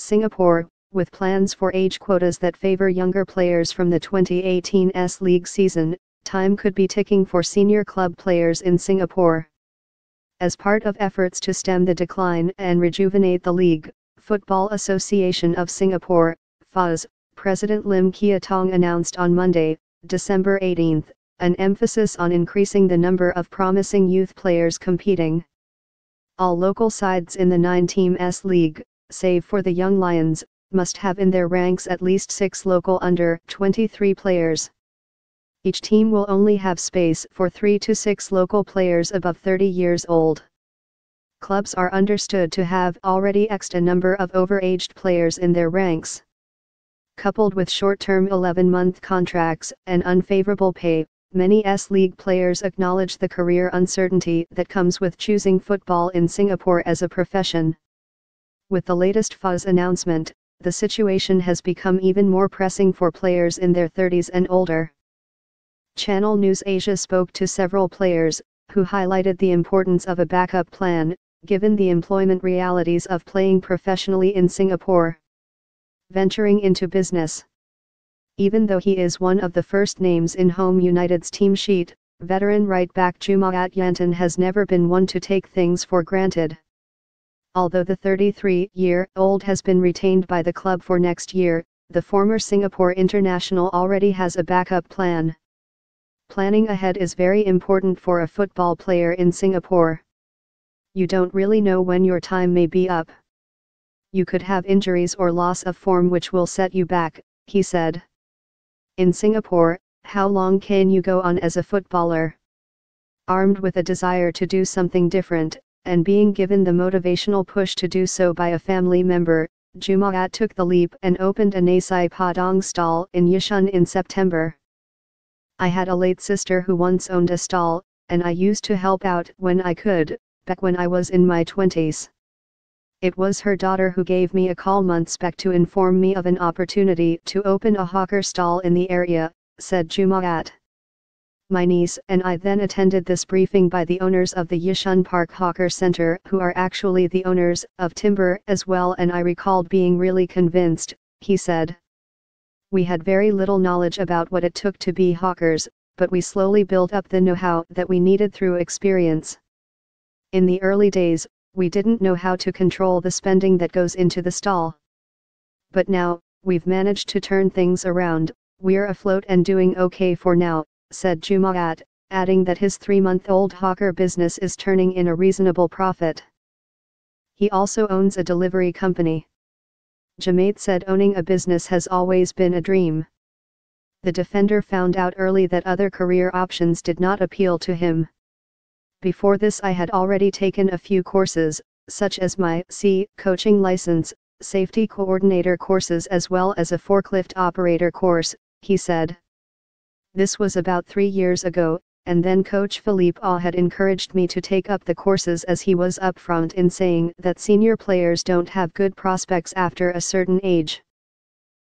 Singapore, with plans for age quotas that favour younger players from the 2018 S League season, time could be ticking for senior club players in Singapore. As part of efforts to stem the decline and rejuvenate the league, Football Association of Singapore (FAS) President Lim Kia Tong announced on Monday, December 18, an emphasis on increasing the number of promising youth players competing. All local sides in the 9-team S League, save for the Young Lions, must have in their ranks at least 6 local under-23 players. Each team will only have space for 3 to 6 local players above 30 years old. Clubs are understood to have already X'd a number of overaged players in their ranks. Coupled with short-term 11-month contracts and unfavorable pay, many S-League players acknowledge the career uncertainty that comes with choosing football in Singapore as a profession. With the latest FAS announcement, the situation has become even more pressing for players in their 30s and older. Channel News Asia spoke to several players, who highlighted the importance of a backup plan, given the employment realities of playing professionally in Singapore. Venturing into business. Even though he is one of the first names in Home United's team sheet, veteran right-back Jumaat Yantan has never been one to take things for granted. Although the 33-year-old has been retained by the club for next year, the former Singapore international already has a backup plan. Planning ahead is very important for a football player in Singapore. You don't really know when your time may be up. You could have injuries or loss of form which will set you back, he said. In Singapore, how long can you go on as a footballer? Armed with a desire to do something different, and being given the motivational push to do so by a family member, Jumaat took the leap and opened a nasi padang stall in Yishun in September. I had a late sister who once owned a stall, and I used to help out when I could, back when I was in my 20s. It was her daughter who gave me a call months back to inform me of an opportunity to open a hawker stall in the area, said Jumaat. My niece and I then attended this briefing by the owners of the Yishun Park Hawker Center, who are actually the owners of timber as well, and I recalled being really convinced, he said. We had very little knowledge about what it took to be hawkers, but we slowly built up the know-how that we needed through experience. In the early days, we didn't know how to control the spending that goes into the stall. But now, we've managed to turn things around, we're afloat and doing okay for now, said Jumaat, adding that his 3-month-old hawker business is turning in a reasonable profit. He also owns a delivery company. Jumaat said owning a business has always been a dream. The defender found out early that other career options did not appeal to him. Before this I had already taken a few courses, such as my C coaching license, safety coordinator courses as well as a forklift operator course, he said. This was about 3 years ago, and then coach Philippe A had encouraged me to take up the courses as he was upfront in saying that senior players don't have good prospects after a certain age.